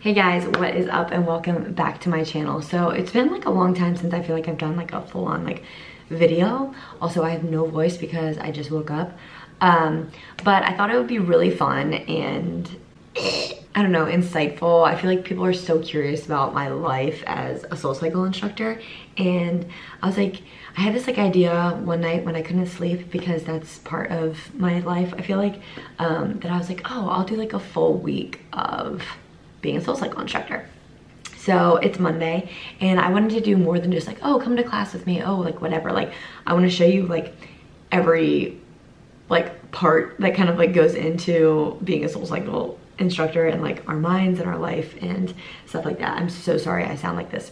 Hey guys, what is up and welcome back to my channel. So it's been like a long time since I feel like I've done like a full-on like video. Also, I have no voice because I just woke up. But I thought it would be really fun and I don't know, insightful. I feel like people are so curious about my life as a SoulCycle instructor. And I was like, I had this like idea one night when I couldn't sleep because that's part of my life. I feel like that I was like, oh, I'll do like a full week of being a SoulCycle instructor. So it's Monday and I wanted to do more than just like, oh, come to class with me, oh, like whatever. Like I want to show you like every like part that kind of like goes into being a SoulCycle instructor and like our minds and our life and stuff like that. I'm so sorry I sound like this.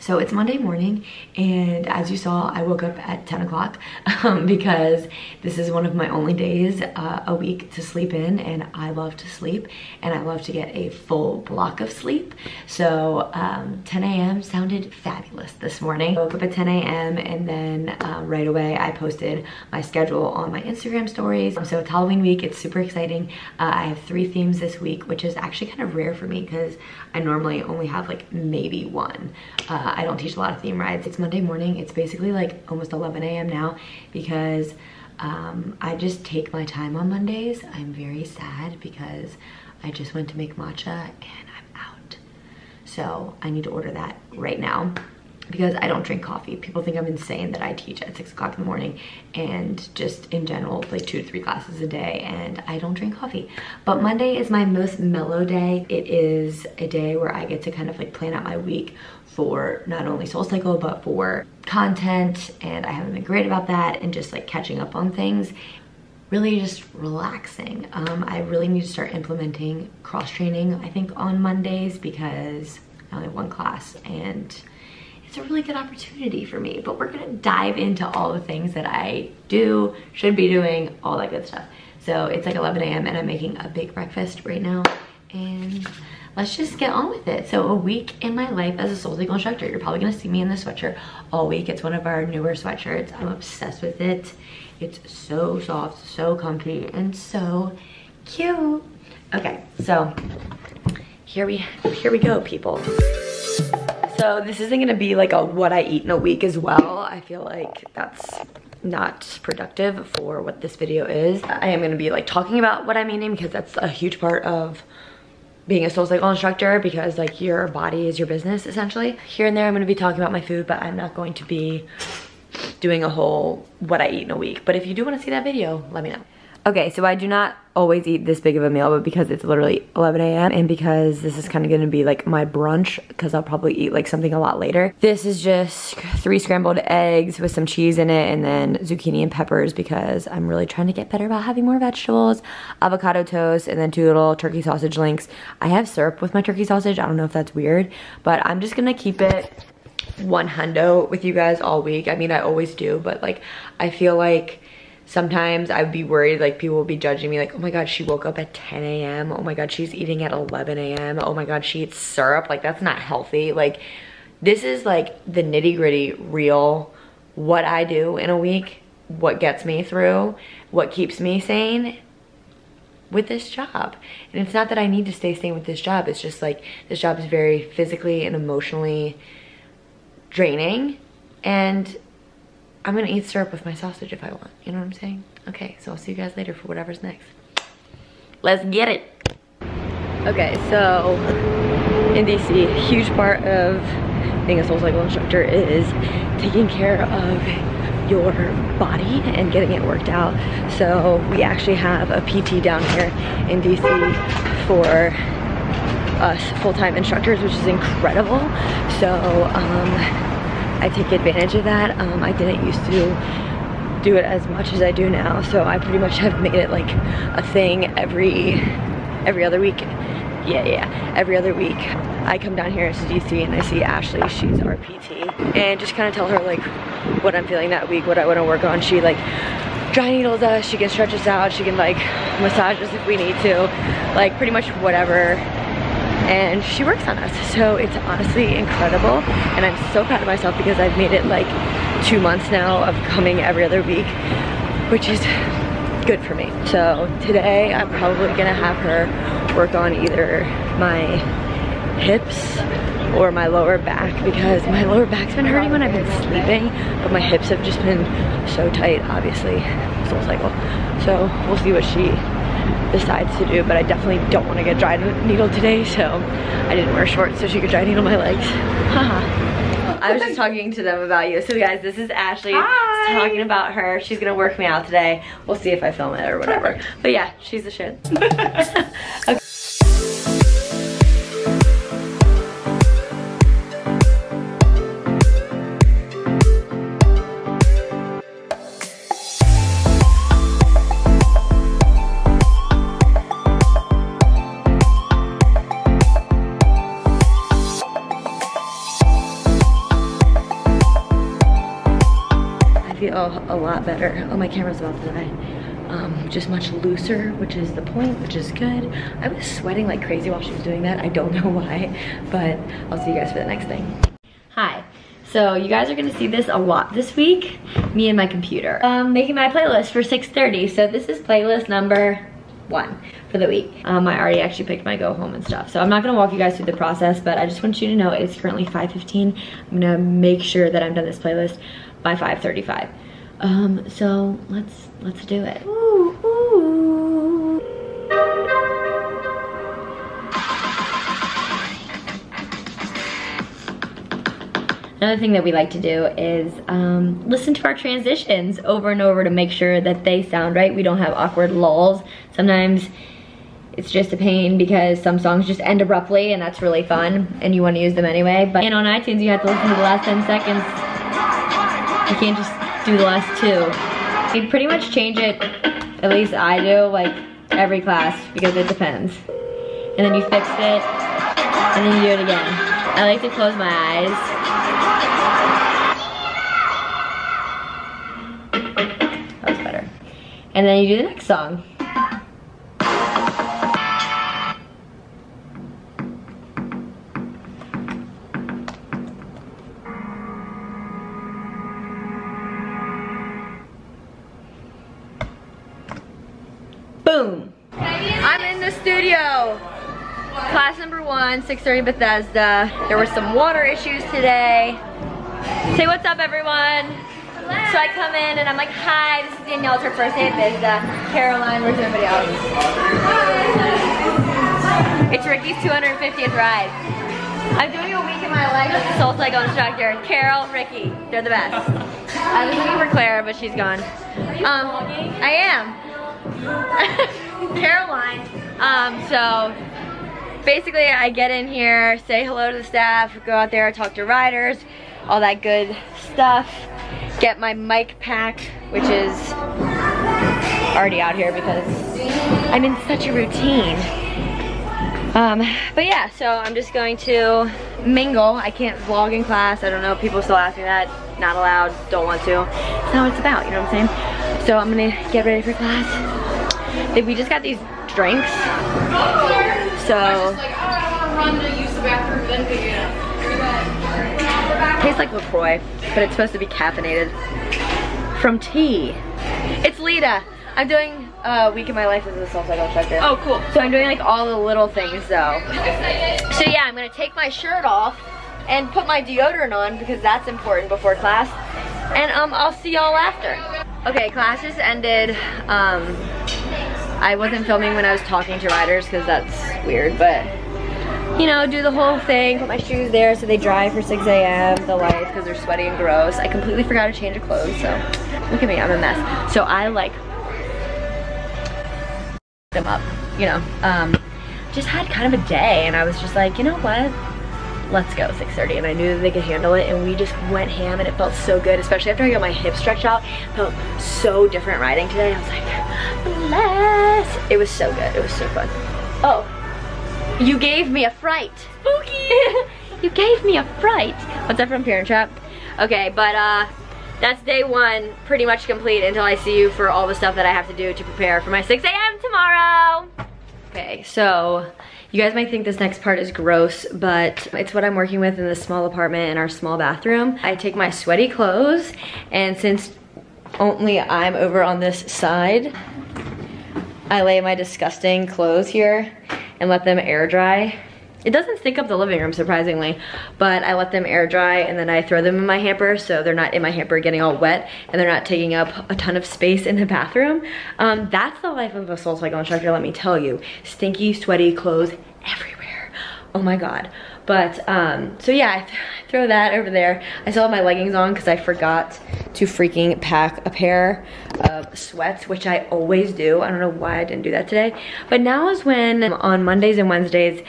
So it's Monday morning and as you saw, I woke up at 10 o'clock because this is one of my only days a week to sleep in, and I love to sleep and I love to get a full block of sleep. So 10 a.m. sounded fabulous this morning. I woke up at 10 a.m. and then right away I posted my schedule on my Instagram stories. So it's Halloween week, it's super exciting. I have 3 themes this week, which is actually kind of rare for me because I normally only have like maybe one. I don't teach a lot of theme rides. It's Monday morning. It's basically like almost 11 a.m. now because I just take my time on Mondays. I'm very sad because I just went to make matcha and I'm out. So I need to order that right now because I don't drink coffee. People think I'm insane that I teach at 6 o'clock in the morning and just in general like 2 to 3 classes a day, and I don't drink coffee. But Monday is my most mellow day. It is a day where I get to kind of like plan out my week for not only SoulCycle but for content, and I haven't been great about that, and just like catching up on things. Really just relaxing. I really need to start implementing cross training, I think, on Mondays because I only have 1 class and it's a really good opportunity for me. But we're gonna dive into all the things that I do, should be doing, all that good stuff. So it's like 11 a.m. and I'm making a big breakfast right now, and let's just get on with it. So a week in my life as a SoulCycle instructor. You're probably gonna see me in this sweatshirt all week. It's one of our newer sweatshirts. I'm obsessed with it. It's so soft, so comfy, and so cute. Okay, so here we go, people. So this isn't gonna be like a what I eat in a week as well. I feel like that's not productive for what this video is. I am gonna be like talking about what I'm eating because that's a huge part of being a SoulCycle instructor, because like your body is your business essentially. Here and there I'm gonna be talking about my food, but I'm not going to be doing a whole what I eat in a week. But if you do wanna see that video, let me know. Okay, so I do not always eat this big of a meal, but because it's literally 11 a.m. and because this is kind of gonna be like my brunch, because I'll probably eat like something a lot later. This is just 3 scrambled eggs with some cheese in it, and then zucchini and peppers because I'm really trying to get better about having more vegetables, avocado toast, and then 2 little turkey sausage links. I have syrup with my turkey sausage. I don't know if that's weird, but I'm just gonna keep it 100 with you guys all week. I mean, I always do, but like I feel like sometimes I'd be worried like people will be judging me like, oh my god, she woke up at 10 a.m. Oh my god, she's eating at 11 a.m. Oh my god, she eats syrup. Like, that's not healthy. Like, this is like the nitty-gritty real what I do in a week, what gets me through, what keeps me sane with this job. And it's not that I need to stay sane with this job. It's just like this job is very physically and emotionally draining, and I'm gonna eat syrup with my sausage if I want. You know what I'm saying? Okay, so I'll see you guys later for whatever's next. Let's get it. Okay, so in DC, a huge part of being a SoulCycle instructor is taking care of your body and getting it worked out. So we actually have a PT down here in DC for us full-time instructors, which is incredible. So I take advantage of that. I didn't used to do it as much as I do now, so I pretty much have made it like a thing every other week. Yeah, every other week I come down here to DC and I see Ashley, she's our PT, and just kind of tell her like what I'm feeling that week, what I want to work on. She like dry needles us, she can stretch us out, she can like massage us if we need to, like pretty much whatever, and she works on us. So it's honestly incredible, and I'm so proud of myself because I've made it like 2 months now of coming every other week, which is good for me. So today I'm probably gonna have her work on either my hips or my lower back, because my lower back's been hurting when I've been sleeping, but my hips have just been so tight, obviously, SoulCycle. So we'll see what she decides to do, but I definitely don't want to get dry needled today, so I didn't wear shorts so she could dry needle my legs. I was just talking to them about you. So guys, this is Ashley. Hi. Talking about her. She's gonna work me out today. We'll see if I film it or whatever. Perfect. But yeah, she's the shit. Okay. A lot better. Oh, my camera's about to die. Just much looser, which is the point, which is good. I was sweating like crazy while she was doing that. I don't know why, but I'll see you guys for the next thing. Hi. So you guys are gonna see this a lot this week. Me and my computer. I'm making my playlist for 6:30. So this is playlist number 1 for the week. I already actually picked my go home and stuff, so I'm not gonna walk you guys through the process, but I just want you to know it's currently 5:15. I'm gonna make sure that I'm done this playlist by 5:35. So let's do it. Ooh, ooh. Another thing that we like to do is listen to our transitions over and over to make sure that they sound right. We don't have awkward lulls. Sometimes it's just a pain because some songs just end abruptly, and that's really fun, and you want to use them anyway. But and on iTunes, you have to listen to the last 10 seconds. You can't just do the last 2. You pretty much change it, at least I do, like every class, because it depends. And then you fix it, and then you do it again. I like to close my eyes. That was better. And then you do the next song. Boom. I'm in the studio. Class number 1, 6:30 Bethesda. There were some water issues today. Say what's up, everyone. Hello. So I come in and I'm like, hi, this is Danielle, it's her first day at Bethesda. Caroline, where's everybody else? It's Ricky's 250th ride. I'm doing a week in my life as a SoulCycle instructor. Carol, Ricky, they're the best. I was looking for Claire, but she's gone. I am. Caroline. So basically I get in here, say hello to the staff, go out there, talk to riders, all that good stuff, get my mic packed, which is already out here because I'm in such a routine. But yeah, so I'm just going to mingle. I can't vlog in class. I don't know, people still ask me that. Not allowed, don't want to. That's not what it's about, you know what I'm saying? So I'm gonna get ready for class. We just got these drinks, so tastes like LaCroix, but it's supposed to be caffeinated from tea. It's Lita. I'm doing a week in my life as a SoulCycle instructor. Oh, cool. So I'm doing like all the little things though. So yeah, I'm gonna take my shirt off and put my deodorant on because that's important before class. And I'll see y'all after. Okay, class just ended. I wasn't filming when I was talking to riders because that's weird, but you know, do the whole thing, put my shoes there so they dry for 6 a.m., the lights because they're sweaty and gross. I completely forgot to change of clothes, so look at me, I'm a mess. So I like them up, you know. Just had kind of a day and I was just like, you know what? let's go, 6:30, and I knew that they could handle it, and we just went ham, and it felt so good, especially after I got my hip stretched out. It felt so different riding today. I was like, bless. It was so good, it was so fun. Oh, you gave me a fright. Spooky. You gave me a fright. What's that from Parent Trap? Okay, but that's day one pretty much complete until I see you for all the stuff that I have to do to prepare for my 6 a.m. tomorrow. Okay, so you guys might think this next part is gross, but it's what I'm working with in this small apartment in our small bathroom. I take my sweaty clothes, and since only I'm over on this side, I lay my disgusting clothes here and let them air dry. It doesn't stink up the living room, surprisingly, but I let them air dry and then I throw them in my hamper so they're not in my hamper getting all wet and they're not taking up a ton of space in the bathroom. That's the life of a SoulCycle instructor, let me tell you. Stinky, sweaty clothes everywhere. Oh my God. But, so yeah, I throw that over there. I still have my leggings on because I forgot to freaking pack a pair of sweats, which I always do. I don't know why I didn't do that today. But now is when, on Mondays and Wednesdays,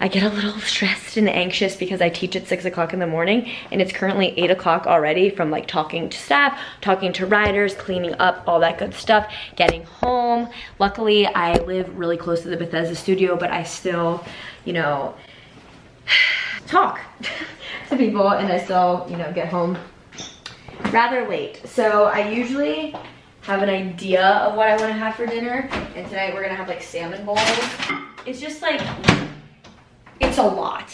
I get a little stressed and anxious because I teach at 6 o'clock in the morning and it's currently 8 o'clock already from like talking to staff, talking to riders, cleaning up, all that good stuff, getting home. Luckily, I live really close to the Bethesda studio, but I still, you know, talk to people and I still, you know, get home rather late. So I usually have an idea of what I want to have for dinner, and tonight we're gonna have like salmon bowls. It's just like, it's a lot.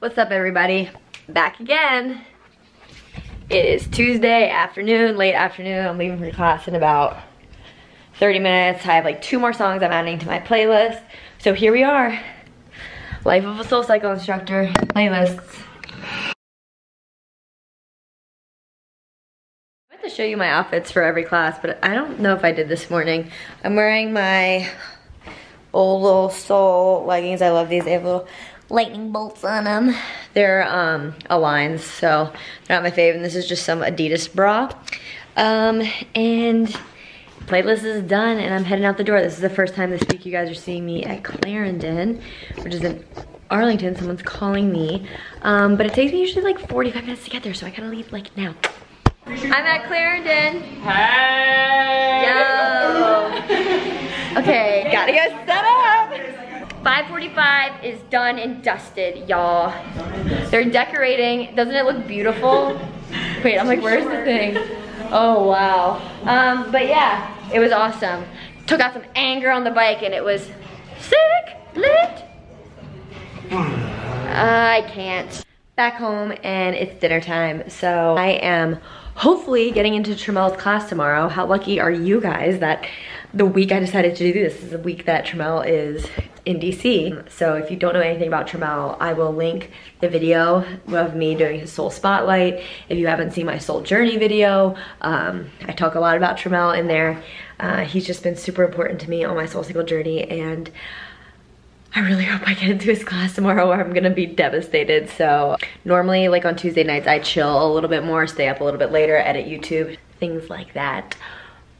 What's up, everybody? Back again. It is Tuesday afternoon, late afternoon. I'm leaving for class in about 30 minutes. I have like 2 more songs I'm adding to my playlist. So here we are. Life of a SoulCycle instructor, playlists. I have to show you my outfits for every class, but I don't know if I did this morning. I'm wearing my old little soul leggings. I love these. They have little lightning bolts on them. They're Aligns, so they're not my fave, and this is just some Adidas bra. And playlist is done and I'm heading out the door. This is the first time this week you guys are seeing me at Clarendon, which is in Arlington. Someone's calling me. But it takes me usually like 45 minutes to get there, so I gotta leave like now. I'm at Clarendon. Hey! Yo! Okay, gotta go set up. 5:45 is done and dusted, y'all. They're decorating. Doesn't it look beautiful? Wait, I'm like, where's the thing? Oh wow. But yeah, it was awesome. Took out some anger on the bike and it was sick, lit. I can't. Back home and it's dinner time, so I am hopefully getting into Trammell's class tomorrow. How lucky are you guys that the week I decided to do this is the week that Trammell is in DC. So if you don't know anything about Trammell, I will link the video of me doing his soul spotlight. If you haven't seen my soul journey video, I talk a lot about Trammell in there. He's just been super important to me on my SoulCycle journey, and I really hope I get into his class tomorrow or I'm gonna be devastated. So normally like on Tuesday nights, I chill a little bit more, stay up a little bit later, edit YouTube, things like that.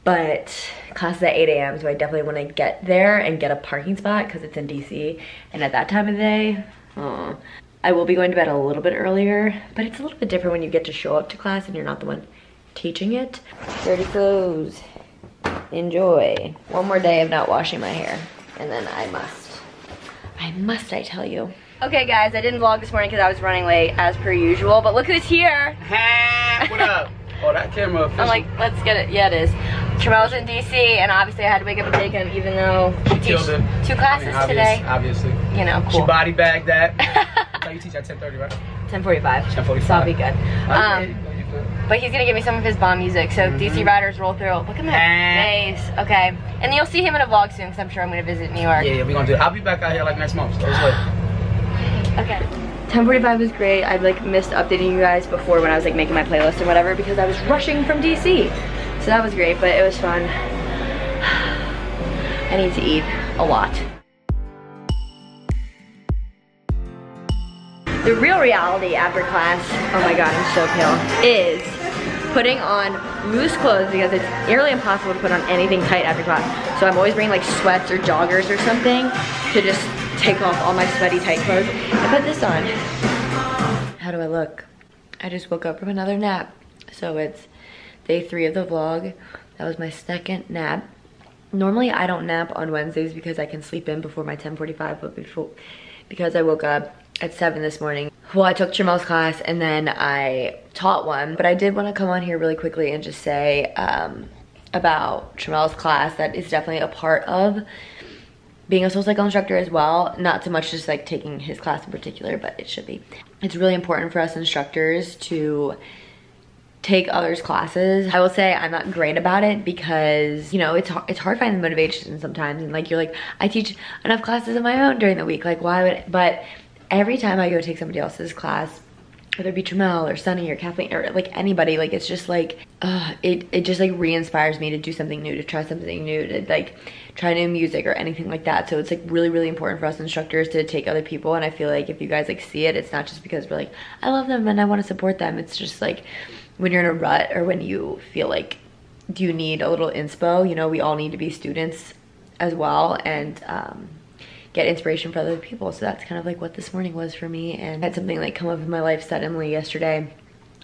But class is at 8 a.m. so I definitely want to get there and get a parking spot because it's in DC. And at that time of the day, I will be going to bed a little bit earlier. But it's a little bit different when you get to show up to class and you're not the one teaching it. Dirty clothes. Enjoy. One more day of not washing my hair. And then I must. I must, I tell you. Okay guys, I didn't vlog this morning because I was running late as per usual. But look who's here. Hey, what up? Oh, that camera official. I'm like, let's get it. Yeah, it is. Trammell's in DC, and obviously I had to wake up and take him, even though she teach 2 classes today. Obviously. You know, cool. She body bagged that. So you teach at 10:30, right? 10:45. 10:45. So I'll be good. But he's going to give me some of his bomb music, so DC riders roll through. Look at my face. Okay. And you'll see him in a vlog soon, because I'm sure I'm going to visit New York. Yeah, we're going to do it. I'll be back out here like next month. So it's like... Okay. 10:45 was great. I like missed updating you guys before when I was like making my playlist or whatever because I was rushing from DC. So that was great, but it was fun. I need to eat a lot. The real reality after class, oh my god, I'm so pale, is putting on loose clothes because it's nearly impossible to put on anything tight after class. So I'm always bringing like sweats or joggers or something to just take off all my sweaty tight clothes and put this on. How do I look? I just woke up from another nap. So it's day 3 of the vlog. That was my second nap. Normally I don't nap on Wednesdays because I can sleep in before my 10:45, but because I woke up at 7 this morning. Well, I took Trammell's class and then I taught one, but I did want to come on here really quickly and just say about Trammell's class that is definitely a part of being a SoulCycle instructor as well. Not so much just like taking his class in particular, but it should be. It's really important for us instructors to take others' classes. I will say I'm not great about it because, you know, it's hard finding motivation sometimes, and like you're like, I teach enough classes of my own during the week, like why would I? But every time I go take somebody else's class, whether it be Trammell or Sunny or Kathleen or like anybody, like it's just like, it just like re-inspires me to do something new, to try something new, to like try new music or anything like that. So it's like really, really important for us instructors to take other people. And I feel like if you guys like see it, it's not just because we're like, I love them and I want to support them. It's just like when you're in a rut or when you feel like you need a little inspo, you know, we all need to be students as well. And, get inspiration from other people. So that's kind of like what this morning was for me. And I had something like come up in my life suddenly yesterday.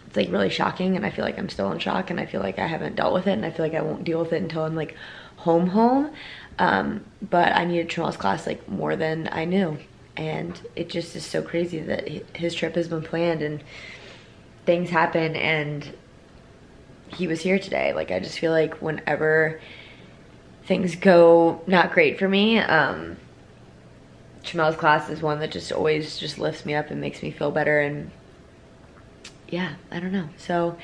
It's like really shocking, and I feel like I'm still in shock, and I feel like I haven't dealt with it, and I feel like I won't deal with it until I'm like home. But I needed Trammell's class like more than I knew, and it just is so crazy that his trip has been planned and things happen and he was here today. Like I just feel like whenever things go not great for me, Trammell's class is one that just always just lifts me up and makes me feel better. And yeah, I don't know. So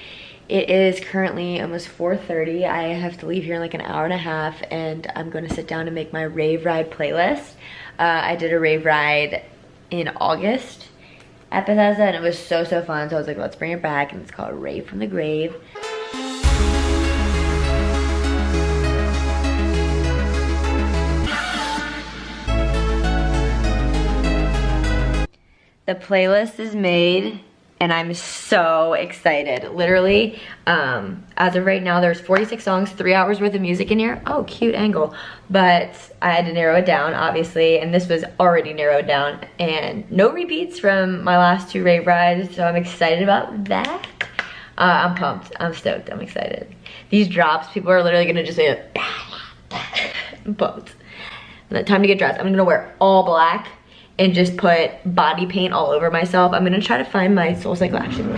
it is currently almost 4:30. I have to leave here in like an hour and a half, and I'm going to sit down and make my rave ride playlist. I did a rave ride in August at Bethesda, and it was so fun. So I was like, let's bring it back, and it's called Rave from the Grave. The playlist is made, and I'm so excited. Literally, as of right now, there's 46 songs, 3 hours worth of music in here. Oh, cute angle. But I had to narrow it down, obviously, and this was already narrowed down. And no repeats from my last 2 rave rides, so I'm excited about that. I'm pumped. I'm stoked. I'm excited. These drops, people are literally gonna just say, I'm pumped. Time to get dressed. I'm gonna wear all black and just put body paint all over myself. I'm gonna try to find my SoulCycle action.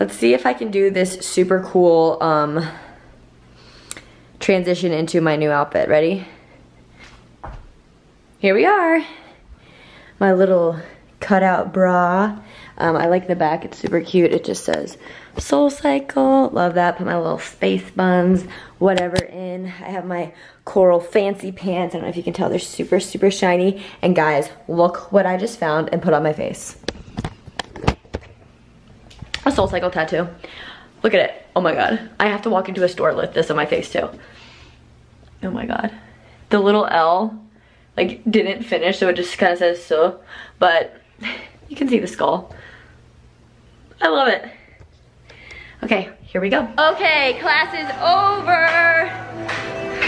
Let's see if I can do this super cool transition into my new outfit. Ready? Here we are. My little cutout bra. I like the back, it's super cute. It just says SoulCycle, love that. Put my little space buns, whatever in. I have my coral fancy pants. I don't know if you can tell, they're super shiny. And guys, look what I just found and put on my face. A SoulCycle tattoo. Look at it, oh my God. I have to walk into a store with this on my face too. Oh my God. The little L like didn't finish, so it just kind of says so, but you can see the skull. I love it. Okay, here we go. Okay, class is over.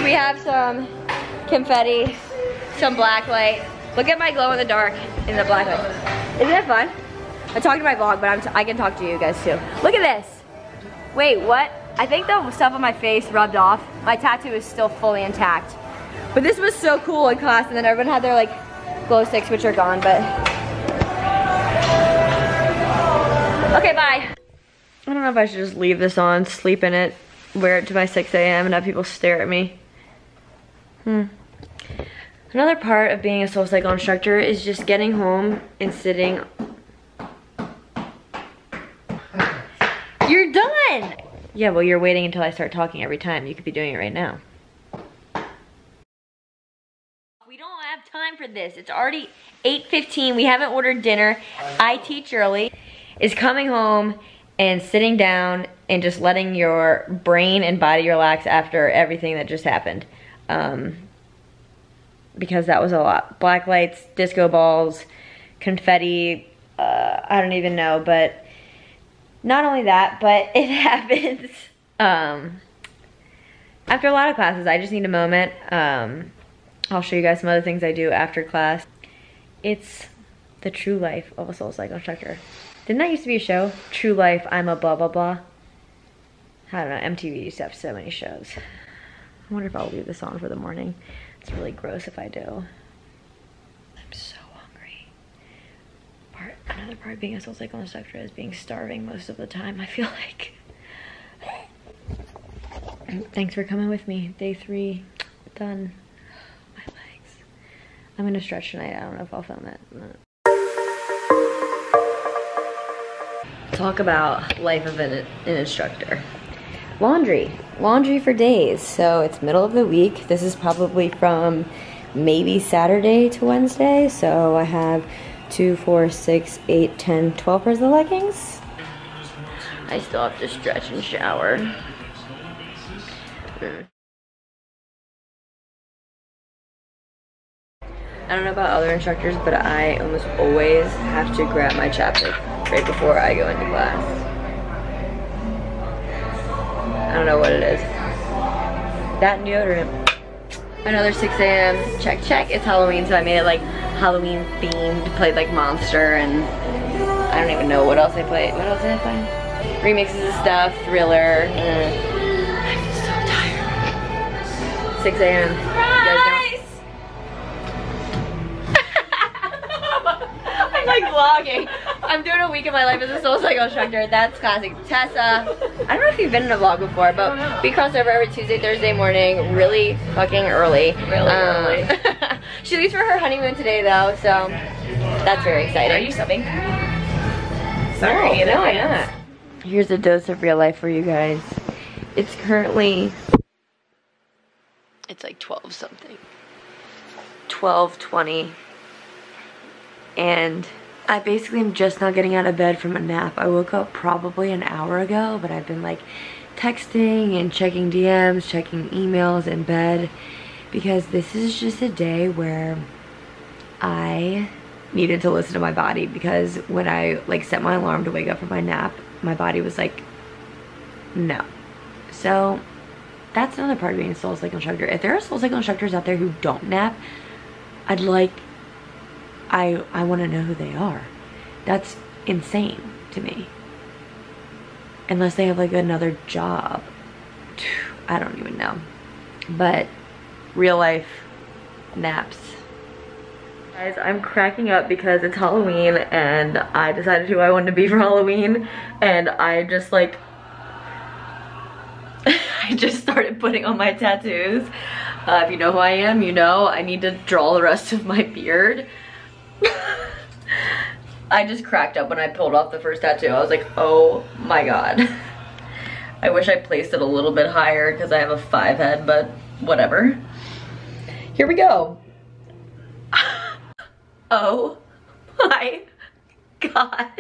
We have some confetti, some black light. Look at my glow in the dark in the black light. Isn't it fun? I talked to my vlog, but I can talk to you guys too. Look at this. Wait, what? I think the stuff on my face rubbed off. My tattoo is still fully intact. But this was so cool in class, and then everyone had their like glow sticks, which are gone, but. Okay, bye. I don't know if I should just leave this on, sleep in it, wear it to my 6 a.m. and have people stare at me. Another part of being a SoulCycle instructor is just getting home and sitting. You're done! Yeah, well, you're waiting until I start talking every time. You could be doing it right now. We don't have time for this. It's already 8:15. We haven't ordered dinner. I teach early. It's coming home and sitting down and just letting your brain and body relax after everything that just happened. Because that was a lot. Black lights, disco balls, confetti, I don't even know, but not only that, but it happens. After a lot of classes, I just need a moment. I'll show you guys some other things I do after class. It's the true life of a SoulCycle instructor. Didn't that used to be a show? True Life, I'm a blah, blah, blah. I don't know, MTV used to have so many shows. I wonder if I'll leave this on for the morning. It's really gross if I do. I'm so hungry. Another part of being a SoulCycle instructor is being starving most of the time, I feel like. Thanks for coming with me. Day 3, done. My legs. I'm gonna stretch tonight. I don't know if I'll film it. Talk about life of an instructor. Laundry for days. So it's middle of the week. This is probably from maybe Saturday to Wednesday. So I have 2, 4, 6, 8, 10, 12 pairs of leggings. I still have to stretch and shower. I don't know about other instructors, but I almost always have to grab my chapstick right before I go into class. I don't know what it is. That and deodorant. Another 6 a.m. check. It's Halloween, so I made it like Halloween themed. Played like Monster and I don't even know what else I played. What else did I play? Remixes of stuff, Thriller. 6 a.m. Surprise! I'm like vlogging. I'm doing a week of my life as a SoulCycle instructor. That's classic Tessa. I don't know if you've been in a vlog before, but we cross over every Tuesday, Thursday morning, really fucking early. Really early. She leaves for her honeymoon today though, so that's very exciting. Are you subbing? Sorry, no, I'm not. Here's a dose of real life for you guys. It's currently... It's like 12 something, 12:20, and I basically am just now getting out of bed from a nap. I woke up probably an hour ago, but I've been like texting and checking DMs, checking emails in bed, because this is just a day where I needed to listen to my body, because when I like set my alarm to wake up from my nap, my body was like, no. So that's another part of being a SoulCycle instructor. If there are SoulCycle instructors out there who don't nap, I want to know who they are. That's insane to me. Unless they have like another job. I don't even know. But real life naps. Guys, I'm cracking up because it's Halloween and I decided who I wanted to be for Halloween, and I just like I just started putting on my tattoos. If you know who I am, you know I need to draw the rest of my beard. I just cracked up when I pulled off the first tattoo. I was like, oh my god. I wish I placed it a little bit higher because I have a 5 head, but whatever. Here we go. Oh my god.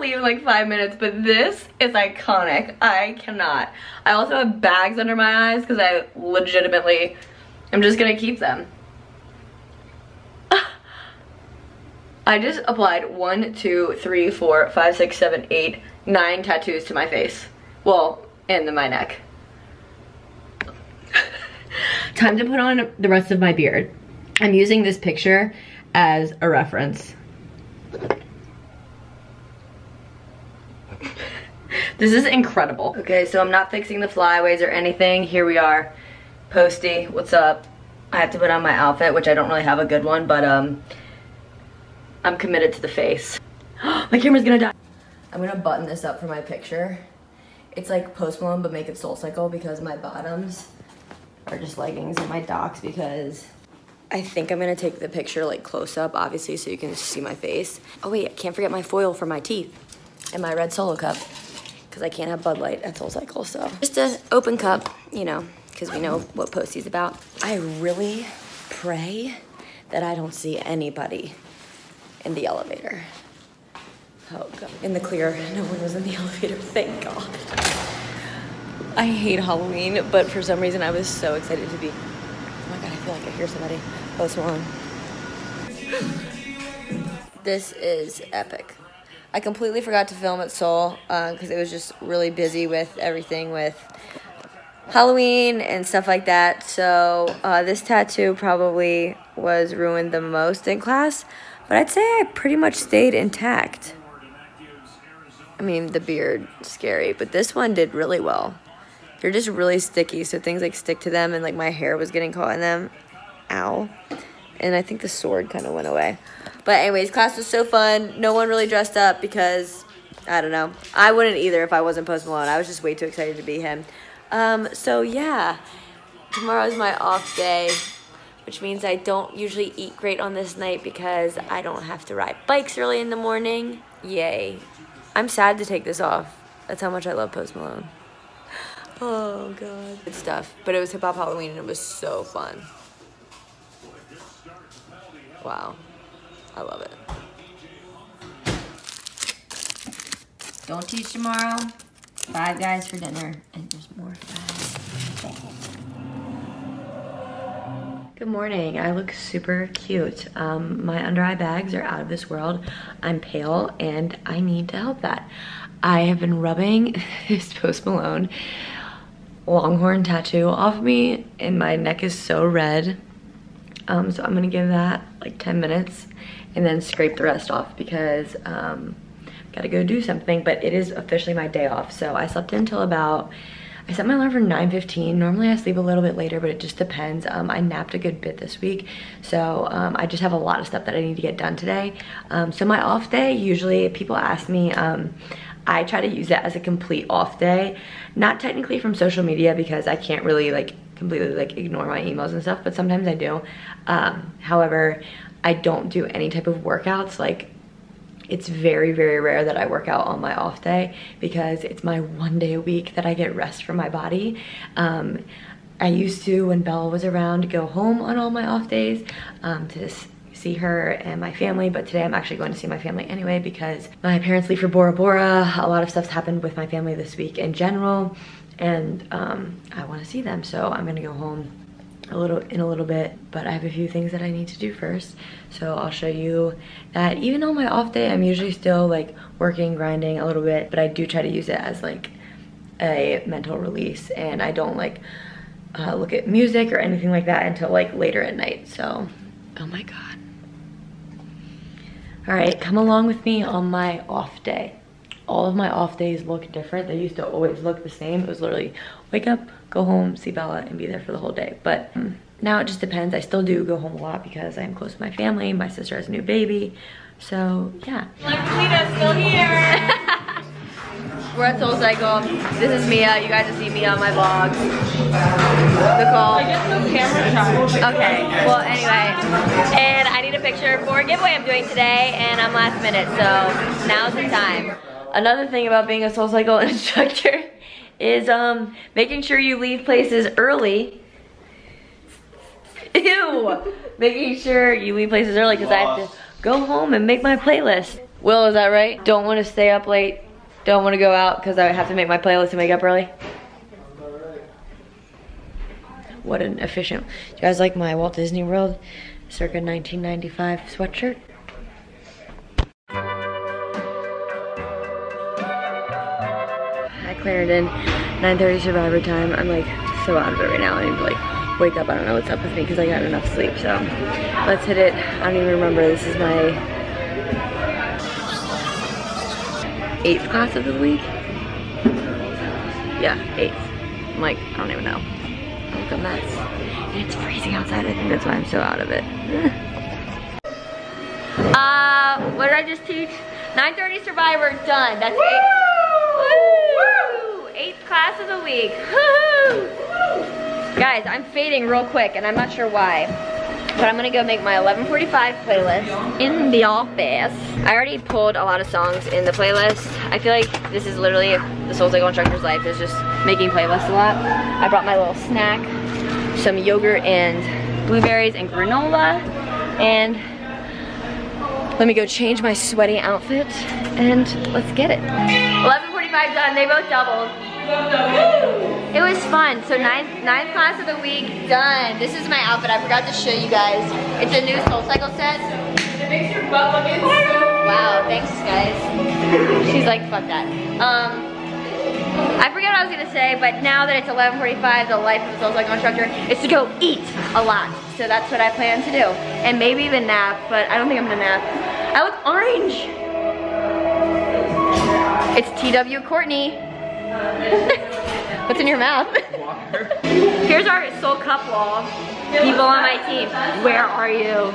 Leave in like 5 minutes, but this is iconic. I cannot. I also have bags under my eyes because I legitimately I'm just gonna keep them. I just applied 1, 2, 3, 4, 5, 6, 7, 8, 9 tattoos to my face, well, and then my neck. Time to put on the rest of my beard. I'm using this picture as a reference. This is incredible. Okay, so I'm not fixing the flyaways or anything. Here we are. Posty, what's up? I have to put on my outfit, which I don't really have a good one, but I'm committed to the face. My camera's gonna die. I'm gonna button this up for my picture. It's like Post Malone, but make it SoulCycle, because my bottoms are just leggings and my docks, because I think I'm gonna take the picture like close up, obviously, so you can see my face. Oh wait, I can't forget my foil for my teeth and my red Solo cup, because I can't have Bud Light at SoulCycle, so. Just an open cup, you know, because we know what Posty's about. I really pray that I don't see anybody in the elevator. Oh god, in the clear, no one was in the elevator, thank god. I hate Halloween, but for some reason I was so excited to be feel like I hear somebody. Post Malone. This is epic. I completely forgot to film at Seoul because it was just really busy with everything with Halloween and stuff like that. So this tattoo probably was ruined the most in class, but I'd say I pretty much stayed intact. I mean, the beard, scary, but this one did really well. They're just really sticky, so things like stick to them, and like my hair was getting caught in them. Ow. And I think the sword kind of went away. But anyways, class was so fun. No one really dressed up because, I don't know. I wouldn't either if I wasn't Post Malone. I was just way too excited to be him. So yeah, tomorrow's my off day, which means I don't usually eat great on this night because I don't have to ride bikes early in the morning. Yay. I'm sad to take this off. That's how much I love Post Malone. Oh, God. Good stuff. But it was Hip Hop Halloween, and it was so fun. Wow. I love it. Don't teach tomorrow. Five Guys for dinner. And there's more Five. Good morning. I look super cute. My under eye bags are out of this world. I'm pale, and I need to help that. I have been rubbing this Post Malone Longhorn tattoo off me, and my neck is so red. So I'm gonna give that like 10 minutes and then scrape the rest off because gotta go do something, but it is officially my day off. So I slept until about, I set my alarm for 9:15. Normally I sleep a little bit later, but it just depends. I napped a good bit this week. So I just have a lot of stuff that I need to get done today. So my off day, usually people ask me, I try to use that as a complete off day. Not technically from social media because I can't really like completely like ignore my emails and stuff, but sometimes I do. However, I don't do any type of workouts. Like, it's very, very rare that I work out on my off day because it's my one day a week that I get rest from my body. I used to, when Bella was around, go home on all my off days to just see her and my family, but today I'm actually going to see my family anyway because my parents leave for Bora Bora. A lot of stuff's happened with my family this week in general, and I want to see them, so I'm gonna go home in a little bit, but I have a few things that I need to do first, so I'll show you that. Even on my off day, I'm usually still like working, grinding a little bit, but I do try to use it as like a mental release, and I don't like look at music or anything like that until like later at night. So oh my god. All right, come along with me on my off day. All of my off days look different. They used to always look the same. It was literally wake up, go home, see Bella, and be there for the whole day. But now it just depends. I still do go home a lot because I'm close to my family. My sister has a new baby. So yeah. Lita's still here. We're at SoulCycle. This is Mia. You guys have seen Mia on my vlog. Nicole. I guess no camera shot. Okay, well anyway. And I need a picture for a giveaway I'm doing today, and I'm last minute, so now's the time. Another thing about being a SoulCycle instructor is making sure you leave places early. Ew! Making sure you leave places early because I have to go home and make my playlist. Will, is that right? Don't want to stay up late. Don't want to go out because I have to make my playlist and wake up early. What an efficient. Do you guys like my Walt Disney World circa 1995 sweatshirt? Clarendon, 9:30 survivor time. I'm like so out of it right now. I need to like wake up. I don't know what's up with me because I got enough sleep. So let's hit it. I don't even remember. This is my 8th class of the week. Yeah, 8th. I'm like, I don't even know. I look a mess. And it's freezing outside. I think that's why I'm so out of it. What did I just teach? 9:30 survivor done. That's 8th. 8th class of the week. Guys, I'm fading real quick and I'm not sure why, but I'm gonna go make my 11:45 playlist in the office. I already pulled a lot of songs in the playlist. I feel like this is literally the SoulCycle instructor's life, is just making playlists a lot. I brought my little snack, some yogurt and blueberries and granola, and let me go change my sweaty outfit and let's get it. 11:45 done, they both doubled. It was was fun. So ninth class of the week, done. This is my outfit. I forgot to show you guys. It's a new SoulCycle set. It makes your butt look insane. Wow, thanks guys. She's like, fuck that. I forget what I was gonna say, but now that it's 11:45, the life of a SoulCycle instructor is to go eat a lot. So that's what I plan to do. And maybe even nap, but I don't think I'm gonna nap. I look orange. It's TW Courtney. What's in your mouth? Here's our Soul Cup wall. People on my team, where are you?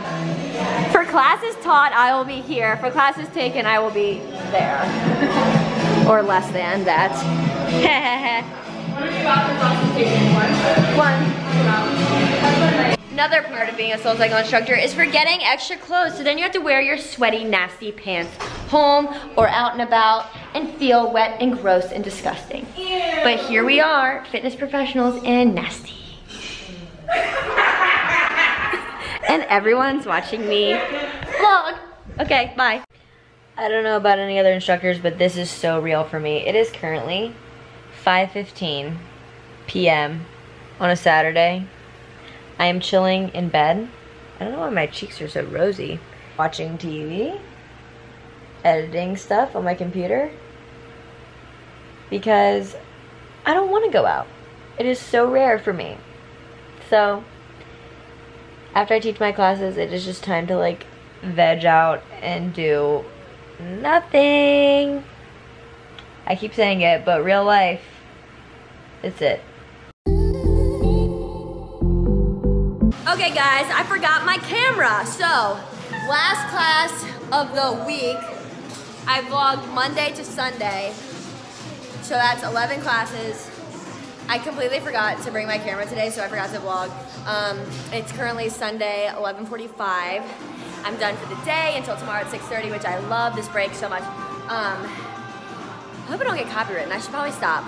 For classes taught, I will be here. For classes taken, I will be there. Or less than that. One. Another part of being a SoulCycle instructor is for getting extra clothes. So then you have to wear your sweaty, nasty pants home or out and about and feel wet and gross and disgusting. Ew. But here we are, fitness professionals and nasty. And everyone's watching me vlog. Okay, bye. I don't know about any other instructors, but this is so real for me. It is currently 5:15 p.m. on a Saturday. I am chilling in bed. I don't know why my cheeks are so rosy. Watching TV, editing stuff on my computer, because I don't want to go out. It is so rare for me. So after I teach my classes, it is just time to like veg out and do nothing. I keep saying it, but real life, it's it. Okay guys, I forgot my camera. So last class of the week, I vlogged Monday to Sunday. So that's 11 classes. I completely forgot to bring my camera today, so I forgot to vlog. It's currently Sunday, 11:45. I'm done for the day until tomorrow at 6:30, which I love this break so much. I hope I don't get copyrighted. I should probably stop.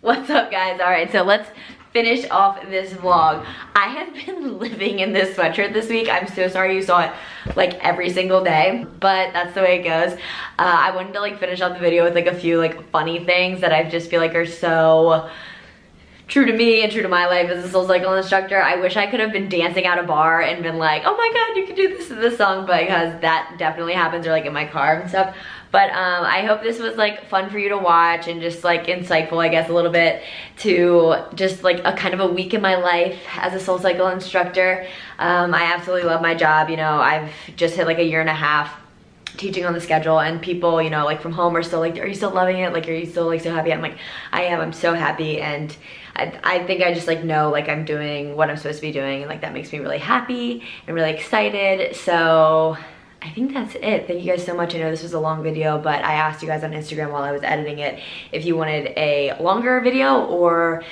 What's up guys? All right, so let's finish off this vlog. I have been living in this sweatshirt this week. I'm so sorry you saw it like every single day, but that's the way it goes. I wanted to like finish off the video with like a few like funny things that I just feel like are so true to me and true to my life as a SoulCycle instructor. I wish I could have been dancing at a bar and been like, oh my god, you could do this to this song, because that definitely happens, or like in my car and stuff. But I hope this was like fun for you to watch and just like insightful, I guess, a little bit to just like a kind of a week in my life as a SoulCycle instructor. I absolutely love my job. You know, I've just hit like a year and a half teaching on the schedule, and people, you know, like from home are still like, are you still loving it? Like, are you still like so happy? I'm like, I am. I'm so happy. And I think I just like know like I'm doing what I'm supposed to be doing, and like that makes me really happy and really excited. So I think that's it. Thank you guys so much. I know this was a long video, but I asked you guys on Instagram while I was editing it if you wanted a longer video or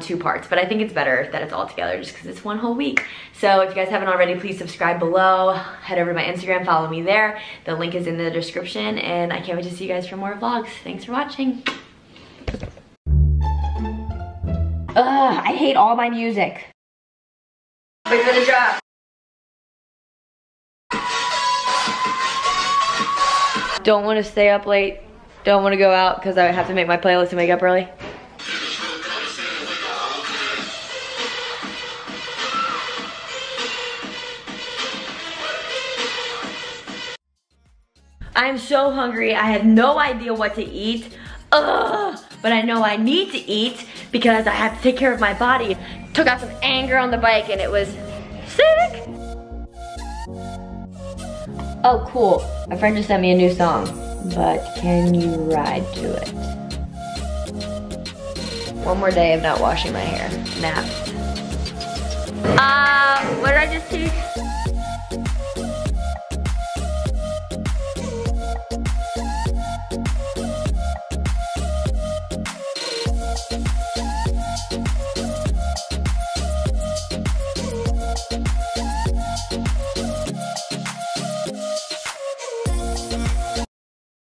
two parts, but I think it's better that it's all together just because it's one whole week. So if you guys haven't already, please subscribe below, head over to my Instagram, follow me there. The link is in the description, and I can't wait to see you guys for more vlogs. Thanks for watching. Ugh, I hate all my music. Wait for the drop. Don't want to stay up late. Don't want to go out because I have to make my playlist and wake up early. I'm so hungry. I have no idea what to eat. Ugh! But I know I need to eat because I have to take care of my body. Took out some anger on the bike and it was sick. Oh, cool. My friend just sent me a new song. But can you ride to it? One more day of not washing my hair. Nap. What did I just teach?